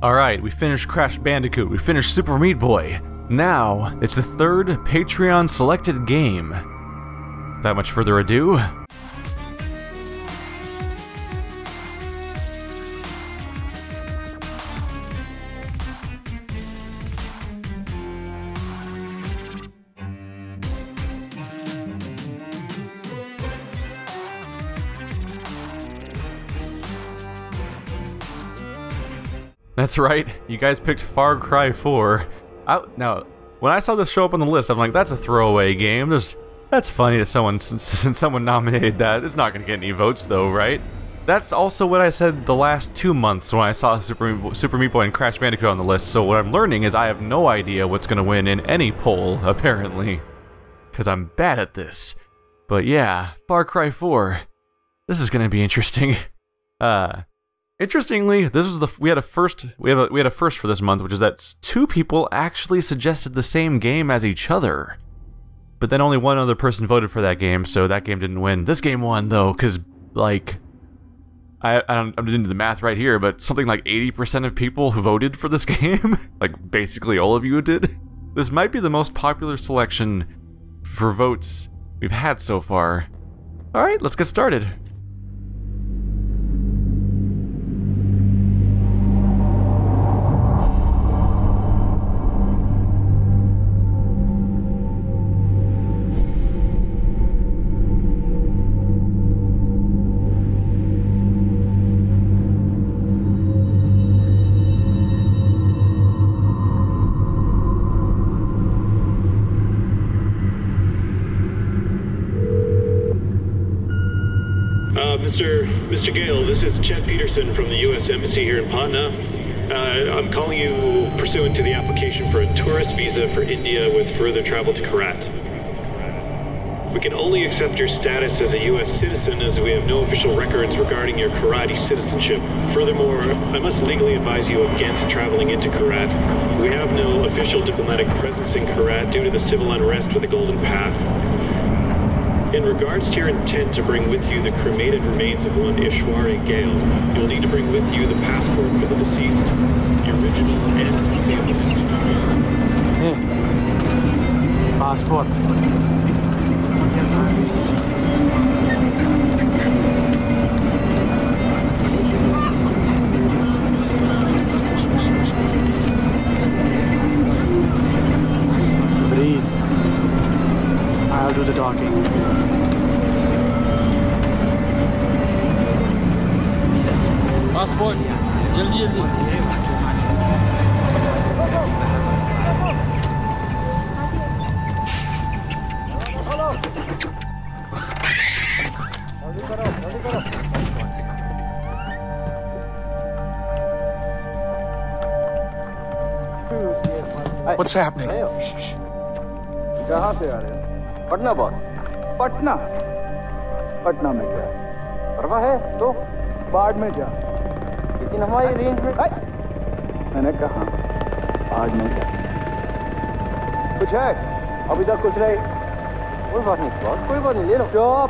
Alright, we finished Crash Bandicoot, we finished Super Meat Boy. Now, it's the third Patreon selected game. Without much further ado... That's right, you guys picked Far Cry 4. Now, when I saw this show up on the list, I'm like, that's a throwaway game. That's funny that someone nominated that. It's not going to get any votes though, right? That's also what I said the last 2 months when I saw Super Meat Boy and Crash Bandicoot on the list, so what I'm learning is I have no idea what's going to win in any poll, apparently. Because I'm bad at this. But yeah, Far Cry 4. This is going to be interesting. Interestingly, this is we had a first for this month, which is that 2 people actually suggested the same game as each other. But then only one other person voted for that game, so that game didn't win. This game won though, cuz like I'm doing the math right here, but something like 80% of people who voted for this game, like basically all of you did. This might be the most popular selection for votes we've had so far. All right, let's get started. Mr. Ghale, this is Chad Peterson from the U.S. Embassy here in Patna. I'm calling you pursuant to the application for a tourist visa for India with further travel to Kyrat. We can only accept your status as a U.S. citizen as we have no official records regarding your Kharati citizenship. Furthermore, I must legally advise you against traveling into Kyrat. We have no official diplomatic presence in Kyrat due to the civil unrest with the Golden Path. In regards to your intent to bring with you the cremated remains of one Ishwari Ghale, you'll need to bring with you the passport for the deceased, the original and... passport. Breathe. I'll do the talking. Passport, jaldi jaldi. What's happening? Shh. कहाँ पे आ रहे हो? Patna boss. Patna. Patna में क्या है? परवा है तो बाढ़ में जा. लेकिन हमारी रेंज में मैंने कहा आज नहीं जाना कुछ है अभी तक कुछ नहीं कोई बात नहीं बॉस कोई बात नहीं ले लो जॉब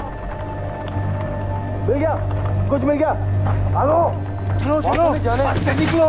मिल गया कुछ मिल गया हेलो चलो चलो बस से निकलो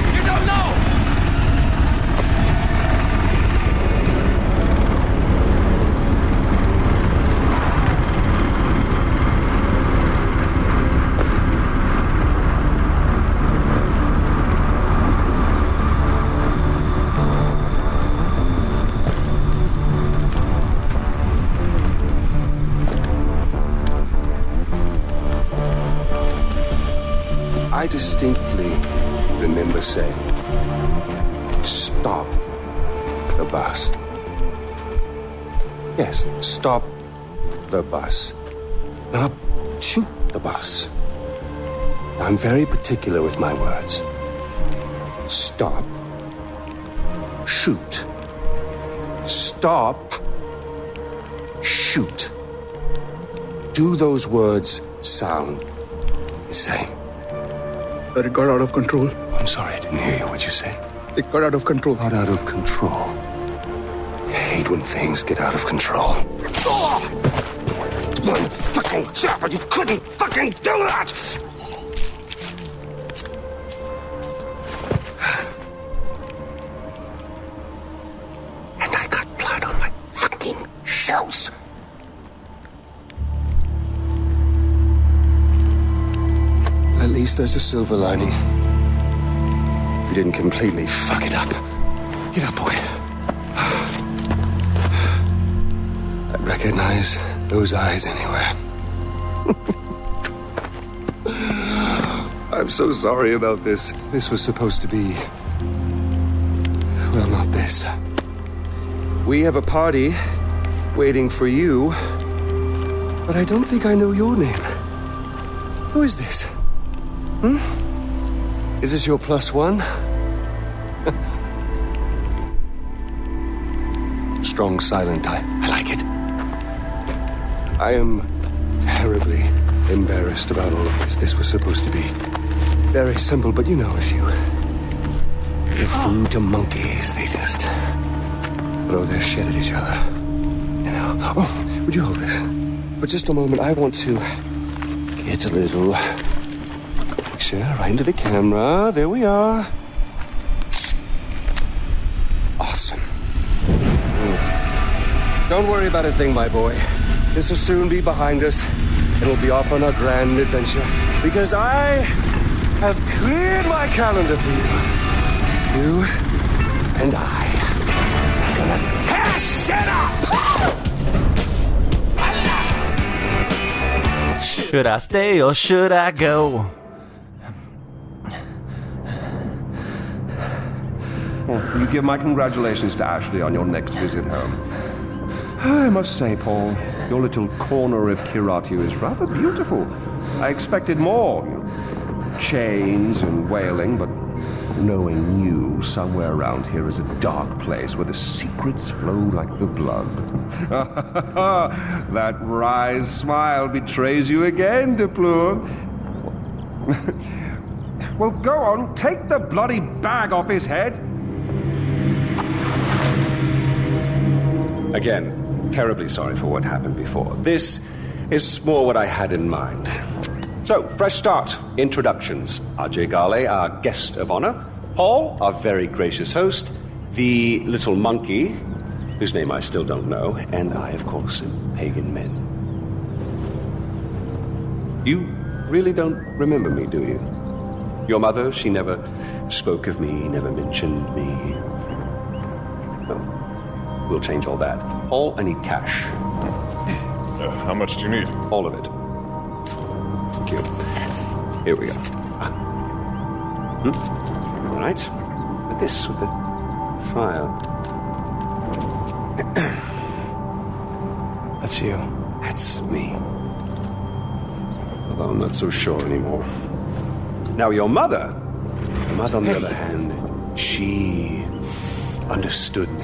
I distinctly remember saying, stop the bus. Yes, stop the bus. Now shoot the bus. I'm very particular with my words. Stop. Shoot. Stop. Shoot. Do those words sound the same? But it got out of control. I'm sorry, I didn't hear you. What'd you say? It got out of control. Got out of control. I hate when things get out of control. One fucking shot, but you couldn't fucking do that! And I got blood on my fucking shoes. At least there's a silver lining. We didn't completely fuck it up. Get up, boy. I recognize those eyes anywhere. I'm so sorry about this. This was supposed to be... well, not this. We have a party waiting for you, but I don't think I know your name. Who is this? Hmm? Is this your plus one? Strong silent type. I like it. I am terribly embarrassed about all of this. This was supposed to be very simple, but you know, if you give food to monkeys, they just throw their shit at each other. You know. Oh, would you hold this? For just a moment, I want to get a little picture right into the camera. There we are. Awesome. Don't worry about a thing, my boy. This will soon be behind us, and we'll be off on our grand adventure. Because I have cleared my calendar for you. You and I are gonna tear shit up! Should I stay or should I go? Well, you give my congratulations to Ashley on your next visit home. I must say, Paul, your little corner of Kyrat is rather beautiful. I expected more. Chains and wailing, but knowing you, somewhere around here is a dark place where the secrets flow like the blood. That wry smile betrays you again, De Pleur. Well, go on, take the bloody bag off his head. Again. Terribly sorry for what happened before. This is more what I had in mind. So, fresh start. Introductions. Ajay Ghale, our guest of honor. Paul, our very gracious host. The little monkey, whose name I still don't know. And I, of course, am Pagan Min. You really don't remember me, do you? Your mother, she never spoke of me, never mentioned me. Oh. We'll change all that. Paul, I need cash. How much do you need? All of it. Thank you. Here we go. All right. But this with the smile. That's you. That's me. Although I'm not so sure anymore. Now your mother. Your mother, on the other hand, she understood me.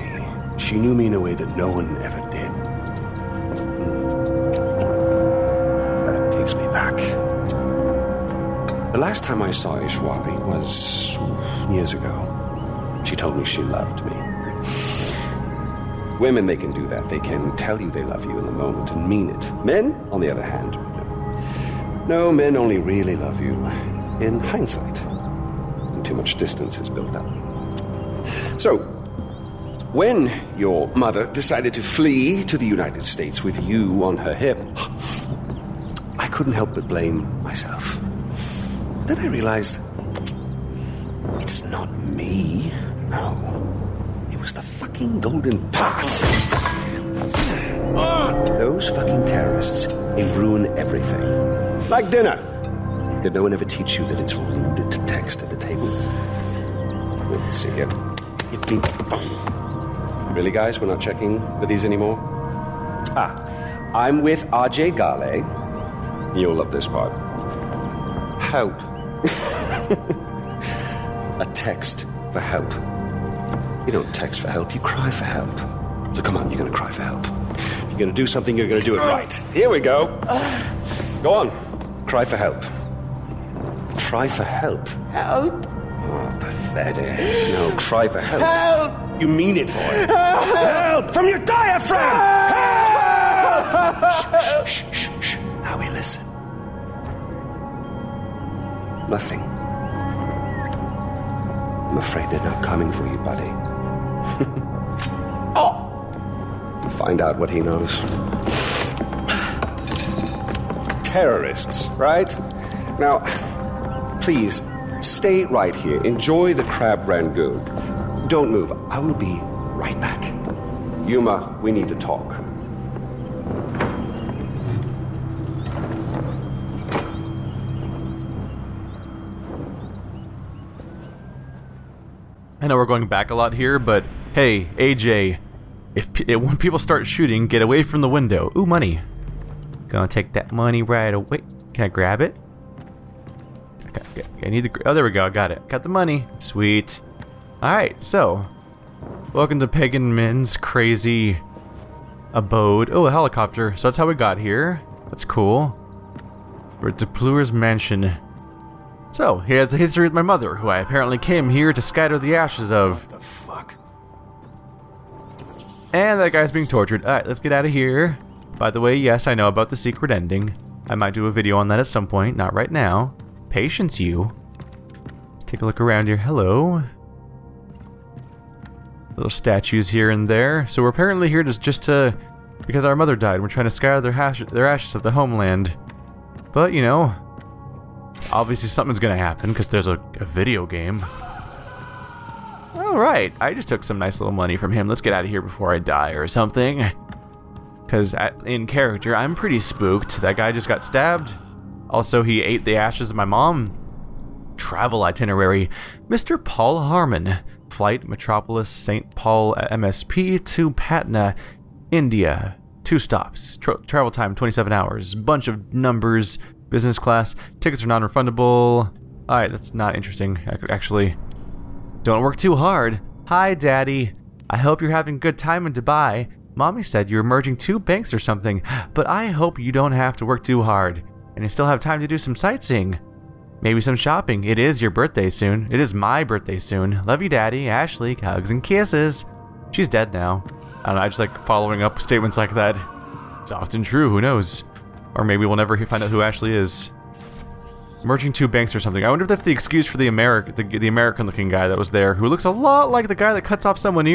She knew me in a way that no one ever did. That takes me back. The last time I saw Ishwari was years ago. She told me she loved me. Women, they can do that. They can tell you they love you in the moment and mean it. Men, on the other hand, no, men only really love you in hindsight. And too much distance is built up. So, when your mother decided to flee to the United States with you on her hip, I couldn't help but blame myself. But then I realized, it's not me. No. It was the fucking Golden Path. Those fucking terrorists, they ruin everything. Like dinner. Did no one ever teach you that it's rude to text at the table? Let's see here. Really, guys, we're not checking for these anymore? I'm with Ajay Ghale. You'll love this part. Help. A text for help. You don't text for help, you cry for help. So come on, you're going to cry for help. If you're going to do something, you're going to do it right. Here we go. Go on. Cry for help. Try for help. Help. Oh, pathetic. No, cry for help. Help! You mean it, boy. Help! Help! From your diaphragm! Help! Help! Shh, shh, shh, shh. Now we listen. Nothing. I'm afraid they're not coming for you, buddy. Oh! Find out what he knows. Terrorists, right? Now, please, stay right here. Enjoy the crab rangoon. Don't move. I will be right back. Yuma, we need to talk. I know we're going back a lot here, but hey, AJ, when people start shooting, get away from the window. Ooh, money. Gonna take that money right away. Can I grab it? Okay, I need the... Oh, there we go. I got it. Got the money. Sweet. Alright, so... Welcome to Pagan Min's crazy abode. Oh, a helicopter. So that's how we got here. That's cool. We're at De Pleur's Mansion. So, he has a history with my mother, who I apparently came here to scatter the ashes of. What the fuck? And that guy's being tortured. Alright, let's get out of here. By the way, yes, I know about the secret ending. I might do a video on that at some point. Not right now. Patience, you. Let's take a look around here. Hello. Little statues here and there. So we're apparently here just to... Because our mother died, we're trying to scatter their ashes of the homeland. But, you know... Obviously something's gonna happen, because there's a video game. Alright, I just took some nice little money from him. Let's get out of here before I die or something. Because in character, I'm pretty spooked. That guy just got stabbed. Also, he ate the ashes of my mom. Travel itinerary. Mr. Paul Harmon. Flight Metropolis St. Paul MSP to Patna, India. 2 stops. Travel time 27 hours. Bunch of numbers. Business class. Tickets are non-refundable. Alright, that's not interesting. I could actually... Don't work too hard. Hi, Daddy. I hope you're having a good time in Dubai. Mommy said you're merging 2 banks or something, but I hope you don't have to work too hard. And you still have time to do some sightseeing. Maybe some shopping. It is your birthday soon. It is my birthday soon. Love you, Daddy. Ashley, hugs and kisses. She's dead now. I don't know, I just like following up statements like that. It's often true, who knows? Or maybe we'll never find out who Ashley is. Merging 2 banks or something. I wonder if that's the excuse for the American-looking guy that was there, who looks a lot like the guy that cuts off someone's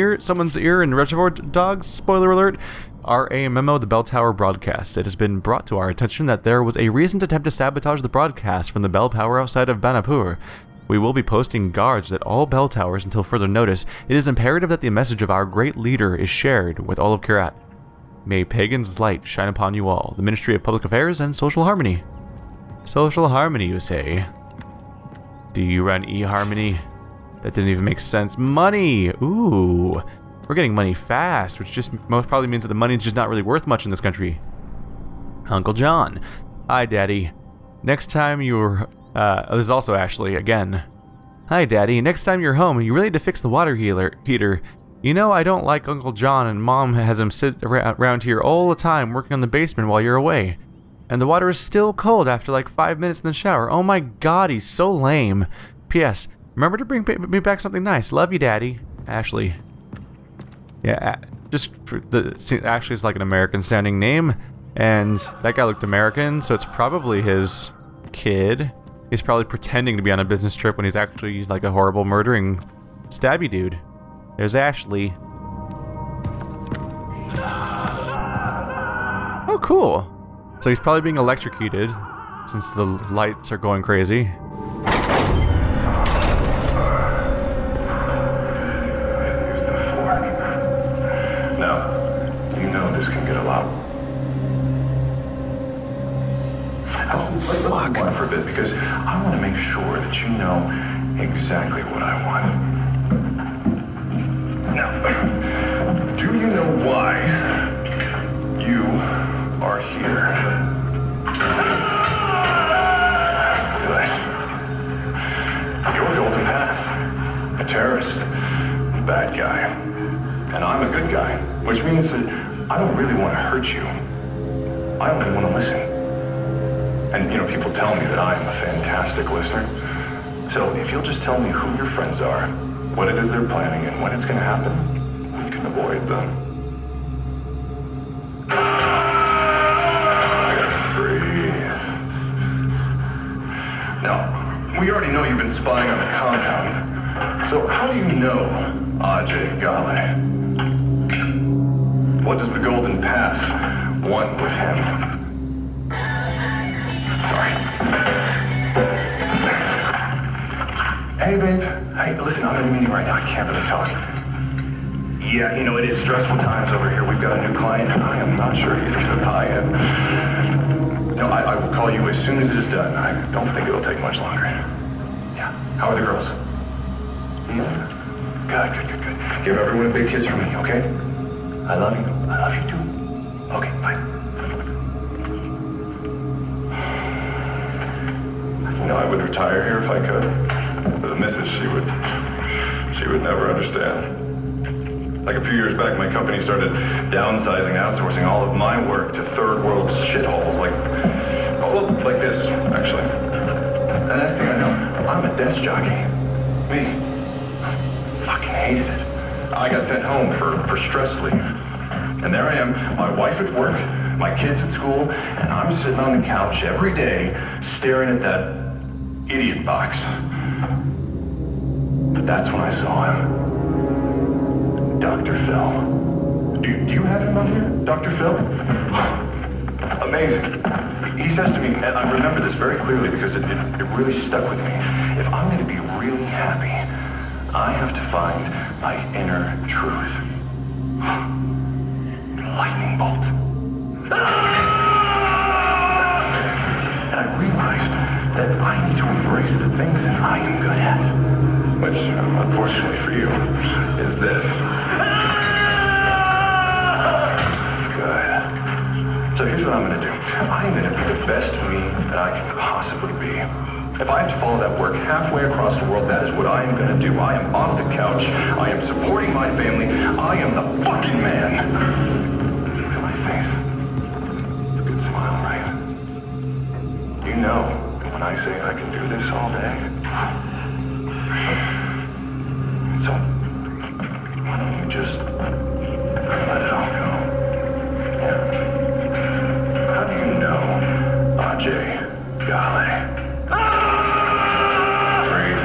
ear in Reservoir Dogs. Spoiler alert. RA Memo, the Bell Tower broadcast. It has been brought to our attention that there was a recent attempt to sabotage the broadcast from the bell tower outside of Banapur. We will be posting guards at all bell towers until further notice. It is imperative that the message of our great leader is shared with all of Kyrat. May Pagan's light shine upon you all. The Ministry of Public Affairs and Social Harmony. Social harmony, you say? Do you run eHarmony? That didn't even make sense. Money! Ooh! We're getting money fast, which just most probably means that the money's just not really worth much in this country. Uncle John. Hi, Daddy. Next time you're... this is also Ashley, again. Hi, Daddy. Next time you're home, you really need to fix the water heater. You know, I don't like Uncle John, and Mom has him sit around here all the time working on the basement while you're away. And the water is still cold after like 5 minutes in the shower. Oh my god, he's so lame. P.S. Remember to bring me back something nice. Love you, Daddy. Ashley. Yeah, just for the actually it's like an American-sounding name, and that guy looked American, so it's probably his kid. He's probably pretending to be on a business trip when he's actually like a horrible murdering stabby dude. There's Ashley. Oh, cool. So he's probably being electrocuted since the lights are going crazy. Because I want to make sure that you know exactly what I want. Now, do you know why you are here? Good. Your Golden Path. I terrorist, a bad guy, and I'm a good guy, which means that I don't really want to hurt you. I only want to listen. And, you know, people tell me that I am a fantastic listener. So if you'll just tell me who your friends are, what it is they're planning, and when it's going to happen, we can avoid them. We already know you've been spying on the compound. So how do you know Ajay Ghale? What does the Golden Path want with him? Sorry. Hey, babe. Hey, listen, I'm in a meeting right now. I can't really talk. Yeah, you know, it is stressful times over here. We've got a new client. I am not sure he's going to buy it. No, I will call you as soon as it is done. I don't think it'll take much longer. Yeah. How are the girls? Either. Good, good, good. Give everyone a big kiss from me, okay? I love you. I love you too. Okay, bye. You know, I would retire here if I could. But the missus, she would never understand. Like a few years back, my company started downsizing, outsourcing all of my work to third world shitholes like this, actually. And the next thing I know, I'm a desk jockey. Me. I fucking hated it. I got sent home for stress leave. And there I am, my wife at work, my kids at school, and I'm sitting on the couch every day staring at that idiot box. But that's when I saw him. Dr. Phil. Do you have him up here, Dr. Phil? Amazing. He says to me, and I remember this very clearly because it really stuck with me, if I'm going to be really happy, I have to find my inner truth. Lightning bolt. And I realized that I need to embrace the things that I am good at, which, unfortunately for you, is this. So here's what I'm going to do. I'm going to be the best me that I can possibly be. If I have to follow that work halfway across the world, that is what I am going to do. I am off the couch. I am supporting my family. I am the fucking man. Look at my face. It's a good smile, right? You know, when I say I can do this all day. So, why don't you just let it all go? Yeah. Ajay Ghale. Breathe.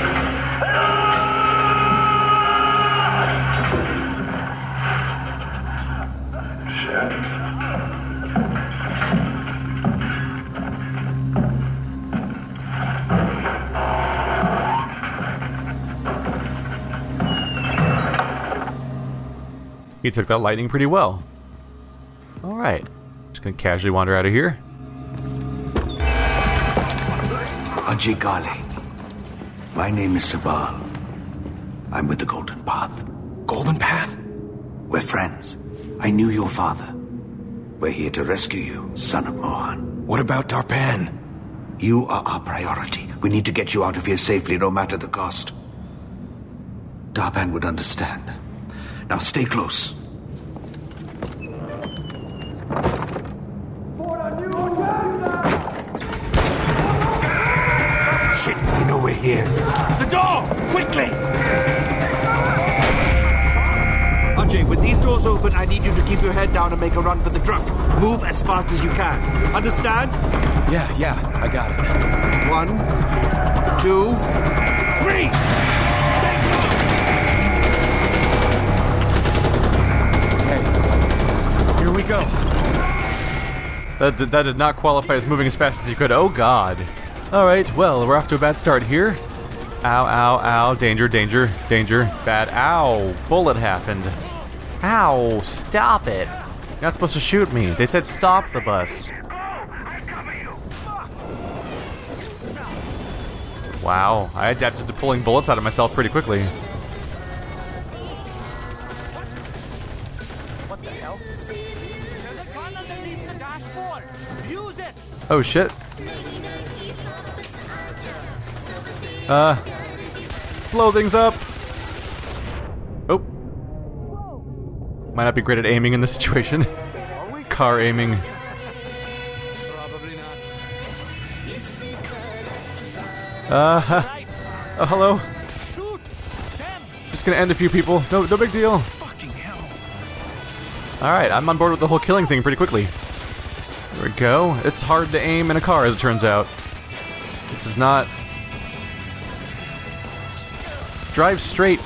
Shit. He took that lightning pretty well. All right. Just gonna casually wander out of here. Ajay Ghale. My name is Sabal. I'm with the Golden Path. Golden Path? We're friends. I knew your father. We're here to rescue you, son of Mohan. What about Darpan? You are our priority. We need to get you out of here safely, no matter the cost. Darpan would understand. Now stay close. Here. The door! Quickly! Ajay, with these doors open, I need you to keep your head down and make a run for the truck. Move as fast as you can. Understand? Yeah, I got it. 1, 2, 3! Take off! Okay. Here we go. That did not qualify as moving as fast as you could. Oh, God. Alright, well, we're off to a bad start here. Ow, ow, ow. Danger, danger, danger. Bad. Ow. Bullet happened. Ow. Stop it. You're not supposed to shoot me. They said stop the bus. Wow. I adapted to pulling bullets out of myself pretty quickly. What the hell? There's a gun underneath the dashboard. Use it. Oh, shit. Blow things up! Might not be great at aiming in this situation. Car aiming. Probably not. Oh, hello. Just gonna end a few people. No big deal. Alright, I'm on board with the whole killing thing pretty quickly. There we go. It's hard to aim in a car, as it turns out. This is not... Drive straight.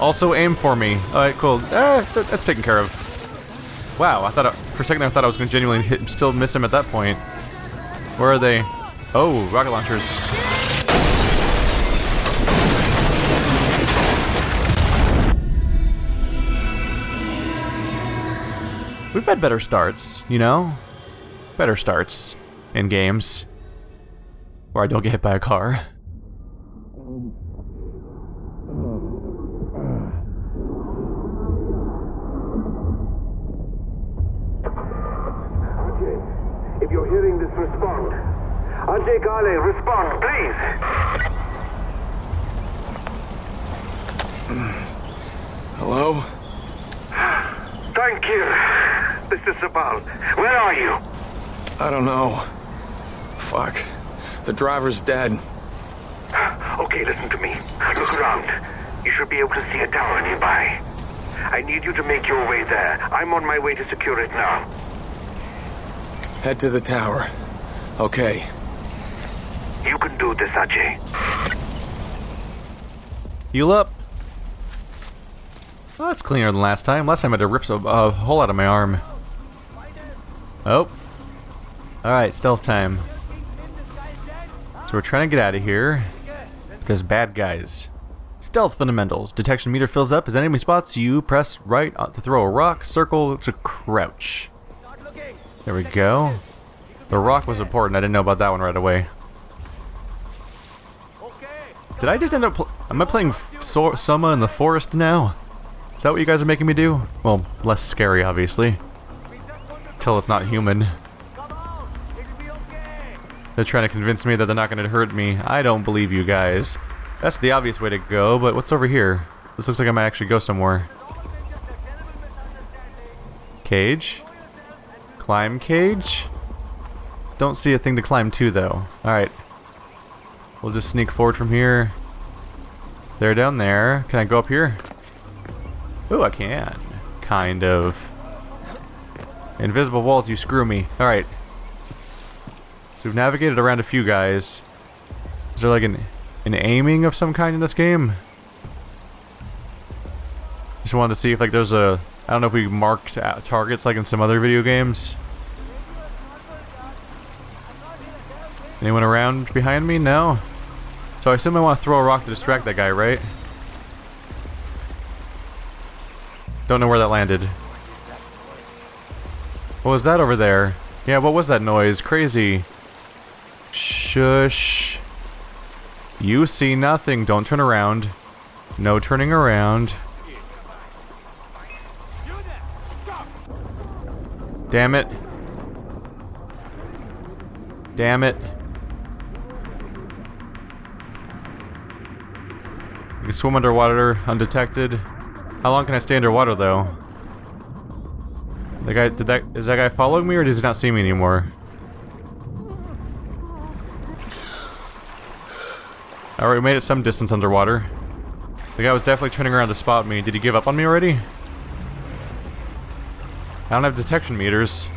Also aim for me. Alright, cool. That's taken care of. Wow, I thought... For a second there, I thought I was going to genuinely hit, still miss him at that point. Where are they? Oh, rocket launchers. We've had better starts, you know? Better starts in games. Where I don't get hit by a car. If you're hearing this, respond. Ajay Ghale, respond, please. Hello? Thank you. This is Sabal. Where are you? I don't know. Fuck. The driver's dead. Okay, listen to me. Look around. You should be able to see a tower nearby. I need you to make your way there. I'm on my way to secure it now. Head to the tower. Okay. You can do this, Ajay. Heal up. Well, that's cleaner than last time. Last time I had to rip a hole out of my arm. Oh. Alright, stealth time. So we're trying to get out of here. There's bad guys. Stealth fundamentals. Detection meter fills up. As enemy spots you, press right to throw a rock, circle to crouch. There we go. The rock was important. I didn't know about that one right away. Did I just end up... Am I playing Soma in the forest now? Is that what you guys are making me do? Well, less scary, obviously. Till it's not human. They're trying to convince me that they're not going to hurt me. I don't believe you guys. That's the obvious way to go, but what's over here? This looks like I might actually go somewhere. Cage? Climb cage? Don't see a thing to climb to, though. Alright. We'll just sneak forward from here. They're down there. Can I go up here? Ooh, I can. Kind of. Invisible walls, you screw me. Alright. So we've navigated around a few guys. Is there like an aiming of some kind in this game? Just wanted to see if like there's a... I don't know if we marked out targets like in some other video games. Anyone around behind me? No. So I assume I want to throw a rock to distract that guy, right? Don't know where that landed. What was that over there? Yeah, what was that noise? Crazy. Shush. You see nothing. Don't turn around. No turning around. Damn it. Damn it. You can swim underwater undetected. How long can I stay underwater, though? The guy, is that guy following me, or does he not see me anymore? Alright, we made it some distance underwater. The guy was definitely turning around to spot me. Did he give up on me already? I don't have detection meters.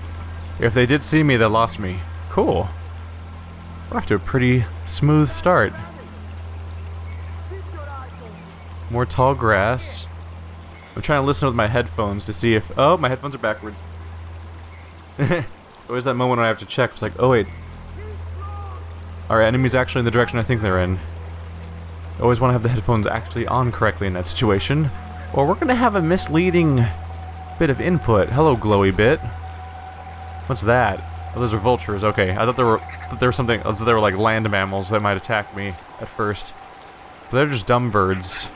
If they did see me, they lost me. Cool. We're off to a pretty smooth start. More tall grass. I'm trying to listen with my headphones to see if... Oh, my headphones are backwards. Always that moment when I have to check. It's like, oh wait. Our enemy's actually in the direction I think they're in. I always want to have the headphones actually on correctly in that situation. Or we're going to have a misleading bit of input. Hello, glowy bit. What's that? Oh, those are vultures. Okay, I thought there was something... I thought they were like land mammals that might attack me at first. But they're just dumb birds.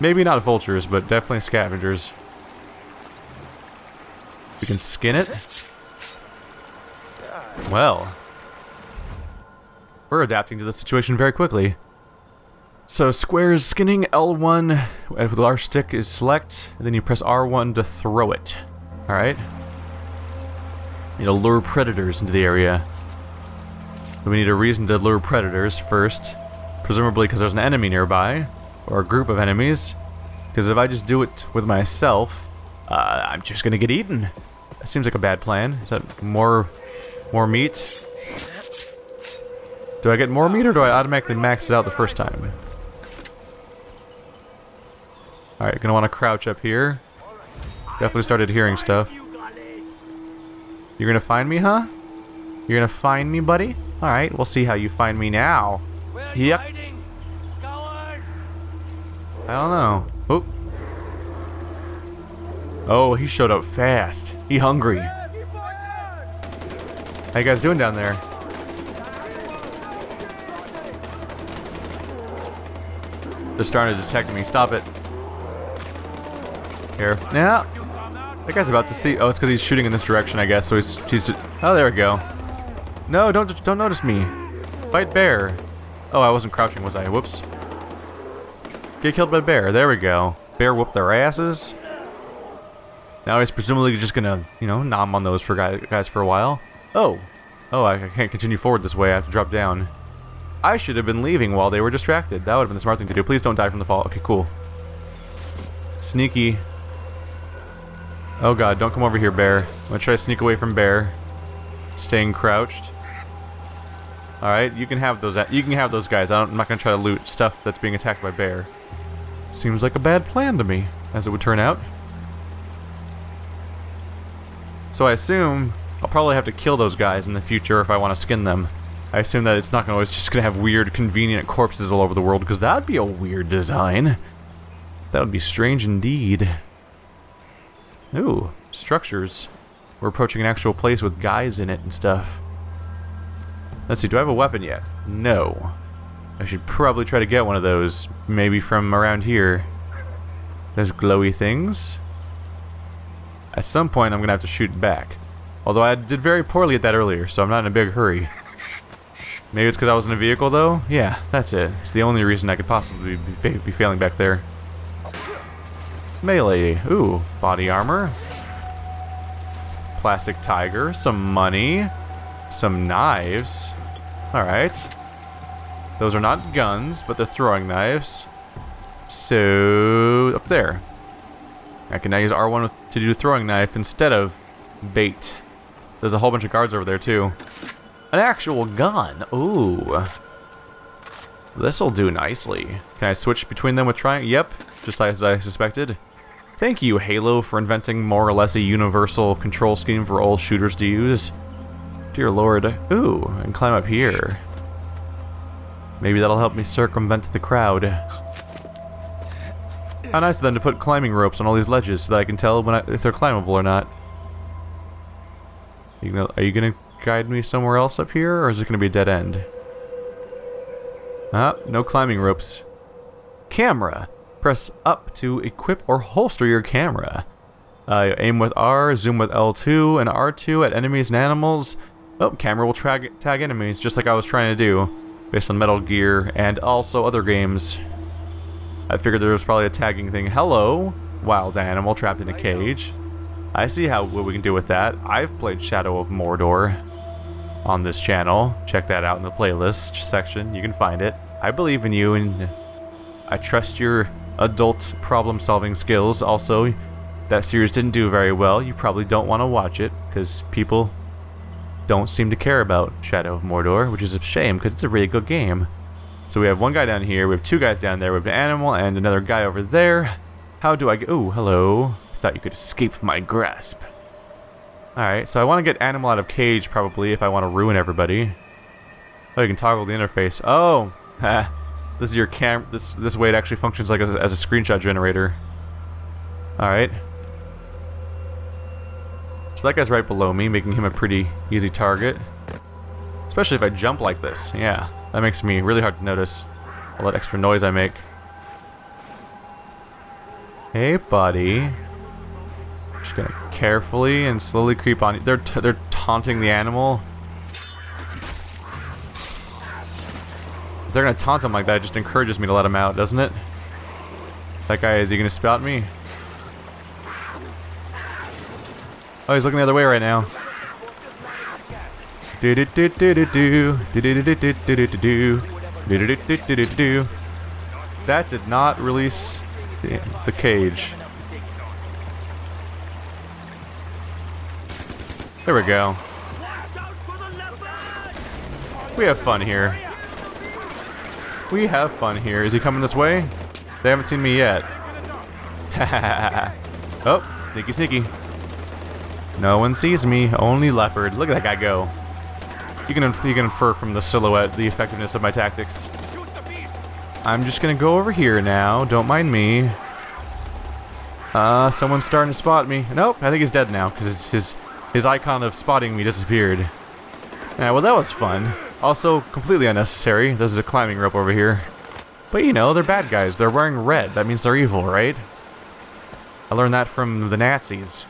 Maybe not vultures, but definitely scavengers. We can skin it? Well. We're adapting to the situation very quickly. So square is skinning, L1 with the large stick is select, and then you press R1 to throw it. Alright. It'll lure predators into the area. So we need a reason to lure predators first, presumably because there's an enemy nearby, or a group of enemies. Because if I just do it with myself, I'm just gonna get eaten. That seems like a bad plan. Is that more meat? Do I get more meat, or do I automatically max it out the first time? Alright, gonna want to crouch up here. Definitely started hearing stuff. You're gonna find me, huh? You're gonna find me, buddy? Alright, we'll see how you find me now. Yep. I don't know. Oop. Oh, he showed up fast. He hungry. How you guys doing down there? They're starting to detect me. Stop it. Here. Now, that guy's about to see. Oh, it's because he's shooting in this direction, I guess. So he's. Oh, there we go. No, don't notice me. Fight bear. Oh, I wasn't crouching, was I? Whoops. Get killed by bear. There we go. Bear whooped their asses. Now he's presumably just gonna, you know, nom on those for guys for a while. Oh. Oh, I can't continue forward this way. I have to drop down. I should have been leaving while they were distracted. That would have been the smart thing to do. Please don't die from the fall. Okay, cool. Sneaky. Oh god, don't come over here, bear. I'm gonna try to sneak away from bear. Staying crouched. Alright, you can have those guys. I'm not gonna try to loot stuff that's being attacked by bear. Seems like a bad plan to me, as it would turn out. So I assume I'll probably have to kill those guys in the future if I want to skin them. I assume that it's not going to always just going to have weird, convenient corpses all over the world, because that would be a weird design. That would be strange indeed. Ooh, structures. We're approaching an actual place with guys in it and stuff. Let's see, do I have a weapon yet? No. I should probably try to get one of those, maybe from around here. Those glowy things. At some point, I'm going to have to shoot back. Although I did very poorly at that earlier, so I'm not in a big hurry. Maybe it's because I was in a vehicle, though? Yeah, that's it. It's the only reason I could possibly be failing back there. Melee. Ooh, body armor. Plastic tiger. Some money. Some knives. Alright. Those are not guns, but they're throwing knives. So, up there. I can now use R1 to do throwing knife instead of bait. There's a whole bunch of guards over there, too. An actual gun. Ooh. This'll do nicely. Can I switch between them with trying? Yep, just as I suspected. Thank you, Halo, for inventing more or less a universal control scheme for all shooters to use. Dear lord. Ooh, I can climb up here. Maybe that'll help me circumvent the crowd. How nice of them to put climbing ropes on all these ledges so that I can tell when if they're climbable or not. Are you gonna guide me somewhere else up here, or is it going to be a dead end? Ah, no climbing ropes. Camera. Press up to equip or holster your camera. Aim with R, zoom with L2 and R2 at enemies and animals. Oh, camera will tag enemies, just like I was trying to do, based on Metal Gear and also other games. I figured there was probably a tagging thing. Hello, wild animal trapped in a cage. I see what we can do with that. I've played Shadow of Mordor on this channel. Check that out in the playlist section. You can find it. I believe in you, and I trust your adult problem-solving skills. Also, that series didn't do very well. You probably don't want to watch it, because people don't seem to care about Shadow of Mordor, which is a shame, because it's a really good game. So we have one guy down here, we have two guys down there, we have an animal, and another guy over there. How do I get... Ooh, hello. Thought you could escape my grasp. Alright, so I want to get animal out of cage probably if I want to ruin everybody. Oh, you can toggle the interface. Oh! This is your camera. This way it actually functions like as a screenshot generator. Alright. So that guy's right below me, making him a pretty easy target. Especially if I jump like this. Yeah, that makes me really hard to notice. All that extra noise I make. Hey, buddy. Just gonna carefully and slowly creep on you. They're taunting the animal. If they're gonna taunt him like that, it just encourages me to let him out, doesn't it? That guy, is he gonna spout me? Oh, he's looking the other way right now. That did not release the cage. There we go. We have fun here. We have fun here. Is he coming this way? They haven't seen me yet. Oh, sneaky, sneaky. No one sees me. Only Leopard. Look at that guy go. You can infer from the silhouette the effectiveness of my tactics. I'm just gonna go over here now. Don't mind me. Someone's starting to spot me. Nope, I think he's dead now because his icon of spotting me disappeared. Yeah, well, that was fun. Also, completely unnecessary. This is a climbing rope over here. But you know, they're bad guys. They're wearing red. That means they're evil, right? I learned that from the Nazis.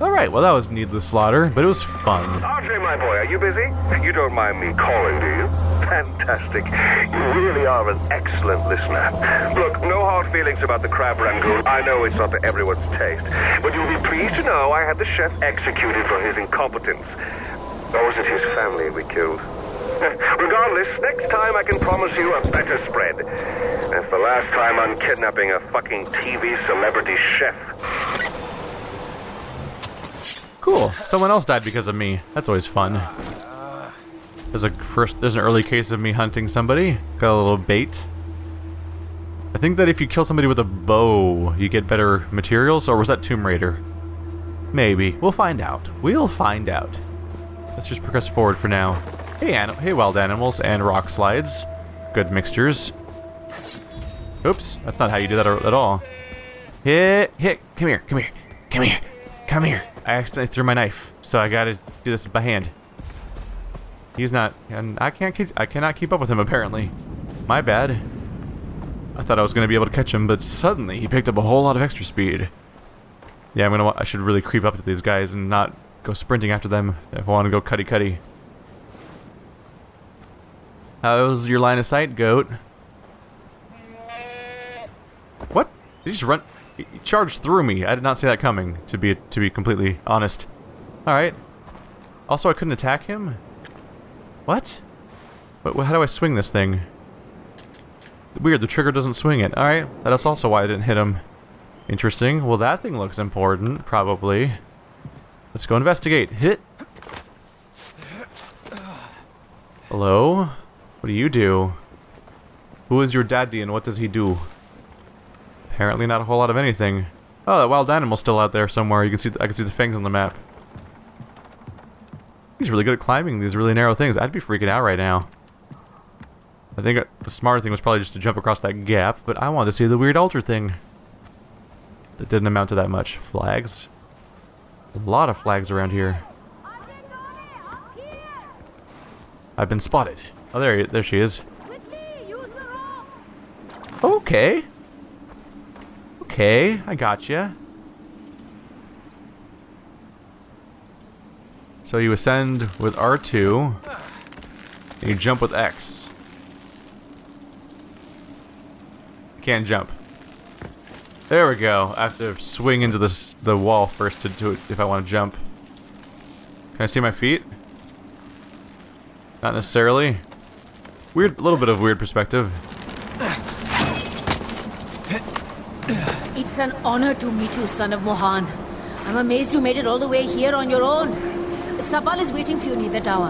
Alright, well that was needless slaughter, but it was fun. Ajay, my boy, are you busy? You don't mind me calling, do you? Fantastic. You really are an excellent listener. Look, no hard feelings about the crab rangoon. I know it's not to everyone's taste, but you'll be pleased to know I had the chef executed for his incompetence. Or was it his family we killed? Regardless, next time I can promise you a better spread. That's the last time I'm kidnapping a fucking TV celebrity chef. Cool. Someone else died because of me. That's always fun. There's an early case of me hunting somebody. Got a little bait. I think that if you kill somebody with a bow, you get better materials, or was that Tomb Raider? Maybe. We'll find out. We'll find out. Let's just progress forward for now. Hey wild animals and rock slides. Good mixtures. Oops, that's not how you do that at all. Hit, come here. I accidentally threw my knife, so I gotta do this by hand. He's not, and I cannot keep up with him apparently. My bad. I thought I was gonna be able to catch him, but suddenly he picked up a whole lot of extra speed. Yeah, I should really creep up to these guys and not go sprinting after them if I want to go cutty-cutty. How's your line of sight, goat? What? Did he just run? He charged through me. I did not see that coming, to be completely honest. Alright. Also, I couldn't attack him? What? But how do I swing this thing? Weird, the trigger doesn't swing it. Alright, that's also why I didn't hit him. Interesting. Well, that thing looks important, probably. Let's go investigate. Hit! Hello? What do you do? Who is your daddy and what does he do? Apparently not a whole lot of anything. Oh, that wild animal's still out there somewhere. You can see, I can see the fangs on the map. He's really good at climbing these really narrow things. I'd be freaking out right now. I think the smarter thing was probably just to jump across that gap, but I wanted to see the weird altar thing. That didn't amount to that much. Flags. A lot of flags around here. I've been spotted. Oh, there she is. Okay. Okay, I gotcha. So you ascend with R2, and you jump with X. You can't jump. There we go. I have to swing into the wall first to do it if I want to jump. Can I see my feet? Not necessarily. Weird, little bit of weird perspective. It's an honor to meet you, son of Mohan. I'm amazed you made it all the way here on your own. Sabal is waiting for you near the tower.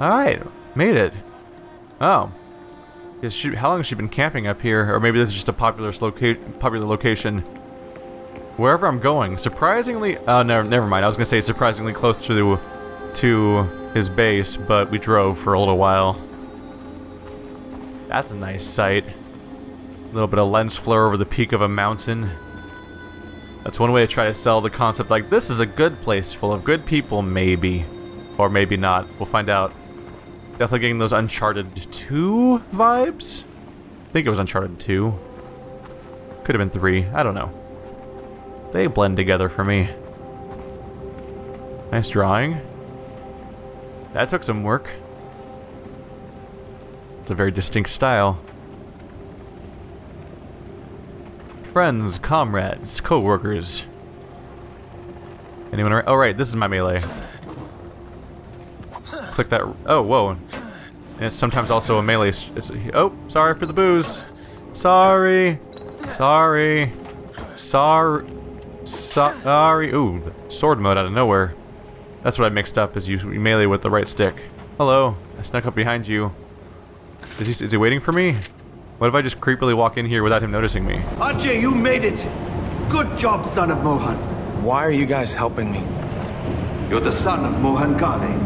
Alright, made it. Oh. How long has she been camping up here? Or maybe this is just a popular location. Wherever I'm going, surprisingly... Oh, no, never mind. I was going to say surprisingly close to his base, but we drove for a little while. That's a nice sight. A little bit of lens flare over the peak of a mountain. That's one way to try to sell the concept, like, this is a good place full of good people, maybe. Or maybe not. We'll find out. Definitely getting those Uncharted 2 vibes? I think it was Uncharted 2. Could have been 3. I don't know. They blend together for me. Nice drawing. That took some work. It's a very distinct style. Friends, comrades, co-workers. Anyone around? Oh, right, this is my melee. Click that. Oh, whoa. And it's sometimes also a melee. Oh, sorry for the booze. Sorry. Sorry. Sorry. Sorry. Ooh, sword mode out of nowhere. That's what I mixed up, is you melee with the right stick. Hello. I snuck up behind you. Is he waiting for me? What if I just creepily walk in here without him noticing me? Ajay, you made it! Good job, son of Mohan. Why are you guys helping me? You're the son of Mohan Ghale.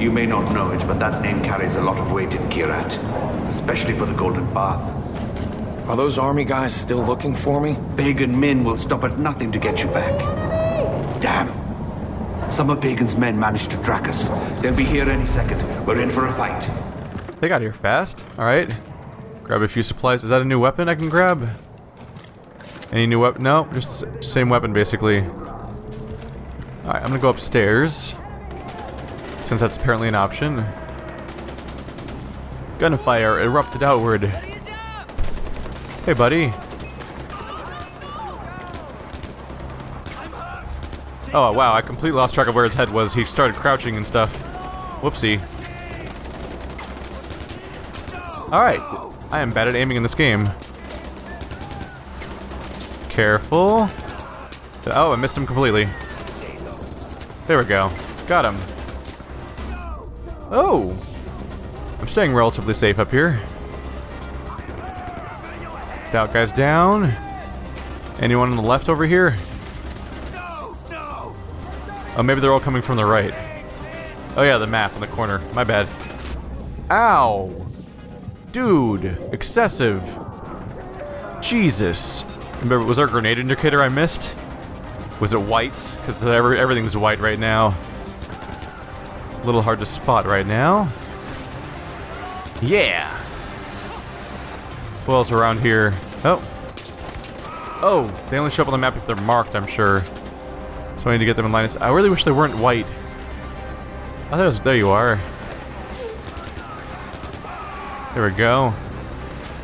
You may not know it, but that name carries a lot of weight in Kyrat, especially for the Golden Path. Are those army guys still looking for me? Pagan Min will stop at nothing to get you back. Damn. Some of Pagan's men managed to track us. They'll be here any second. We're in for a fight. They got here fast. All right. Grab a few supplies. Is that a new weapon I can grab? Any new weapon? No, just the same weapon basically. Alright, I'm gonna go upstairs, since that's apparently an option. Gunfire erupted outward. Hey buddy. Oh wow, I completely lost track of where his head was. He started crouching and stuff. Whoopsie. Alright. I am bad at aiming in this game. Careful. Oh, I missed him completely. There we go. Got him. Oh! I'm staying relatively safe up here. Doubt guy's down. Anyone on the left over here? Oh, maybe they're all coming from the right. Oh yeah, the map in the corner. My bad. Ow! Dude, excessive. Jesus. Remember, was there a grenade indicator I missed? Was it white? Because everything's white right now. A little hard to spot right now. Yeah. Who else around here? Oh. Oh, they only show up on the map if they're marked, I'm sure. So I need to get them in line. I really wish they weren't white. Oh, there you are. There we go.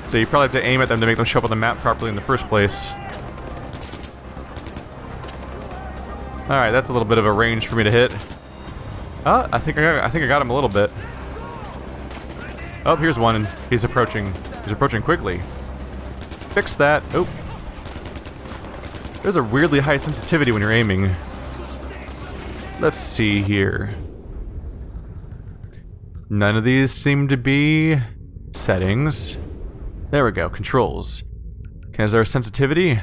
So you probably have to aim at them to make them show up on the map properly in the first place. Alright, that's a little bit of a range for me to hit. Oh, I think I got him a little bit. Oh, here's one, and he's approaching. He's approaching quickly. Fix that. Oh. There's a weirdly high sensitivity when you're aiming. Let's see here. None of these seem to be... settings. There we go. Controls. Okay, is there a sensitivity?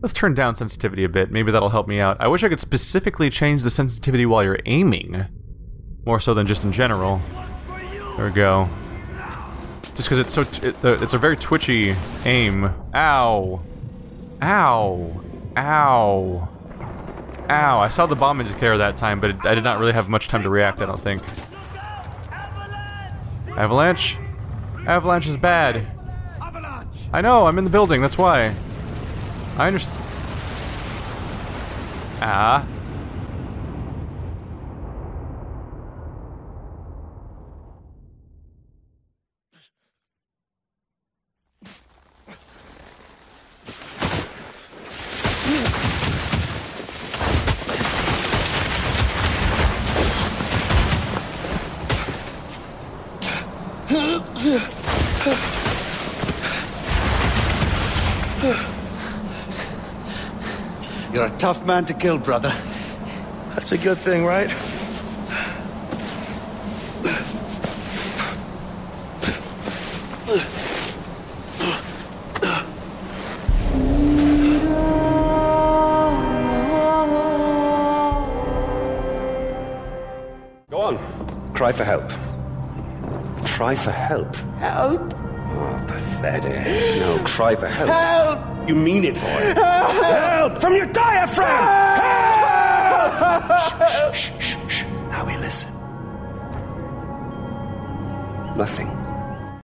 Let's turn down sensitivity a bit. Maybe that'll help me out. I wish I could specifically change the sensitivity while you're aiming. More so than just in general. There we go. Just because it's so... it's a very twitchy aim. Ow. Ow. Ow. Ow. I saw the bomb indicator that time, but I did not really have much time to react, I don't think. Avalanche? Avalanche is bad. Avalanche. I know, I'm in the building, that's why. I understand. Ah. You're a tough man to kill, brother. That's a good thing, right? Go on. Cry for help. Cry for help. Help. Oh, pathetic. No, cry for help. Help! You mean it, boy. Help! From your diaphragm! Help! Shh, shh, shh, shh. Now we listen. Nothing.